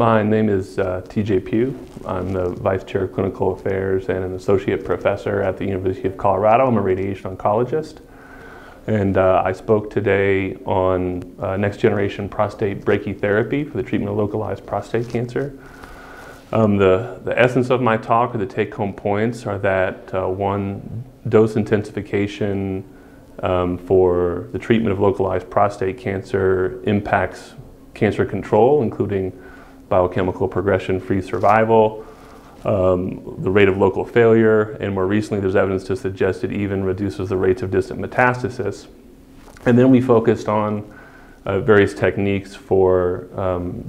My name is T.J. Pugh. I'm the Vice Chair of Clinical Affairs and an Associate Professor at the University of Colorado. I'm a radiation oncologist. And I spoke today on next-generation prostate brachytherapy for the treatment of localized prostate cancer. The essence of my talk, or the take-home points, are that one, dose intensification for the treatment of localized prostate cancer impacts cancer control, including biochemical progression-free survival, the rate of local failure, and more recently there's evidence to suggest it even reduces the rates of distant metastasis. And then we focused on various techniques for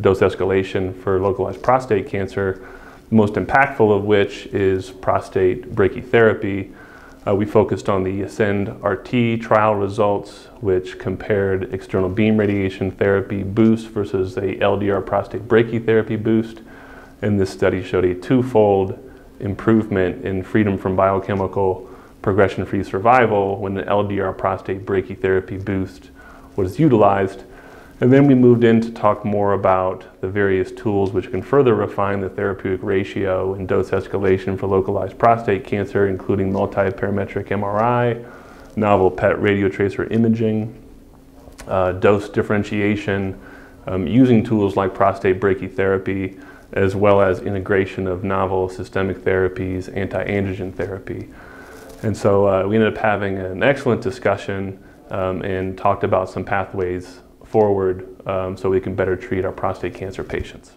dose escalation for localized prostate cancer, the most impactful of which is prostate brachytherapy. We focused on the ASCENDE-RT trial results, which compared external beam radiation therapy boost versus a LDR prostate brachytherapy boost. And this study showed a twofold improvement in freedom from biochemical progression-free survival when the LDR prostate brachytherapy boost was utilized. And then we moved in to talk more about the various tools which can further refine the therapeutic ratio and dose escalation for localized prostate cancer, including multi-parametric MRI, novel PET radiotracer imaging, dose differentiation, using tools like prostate brachytherapy, as well as integration of novel systemic therapies, anti-androgen therapy. And so we ended up having an excellent discussion and talked about some pathways forward so we can better treat our prostate cancer patients.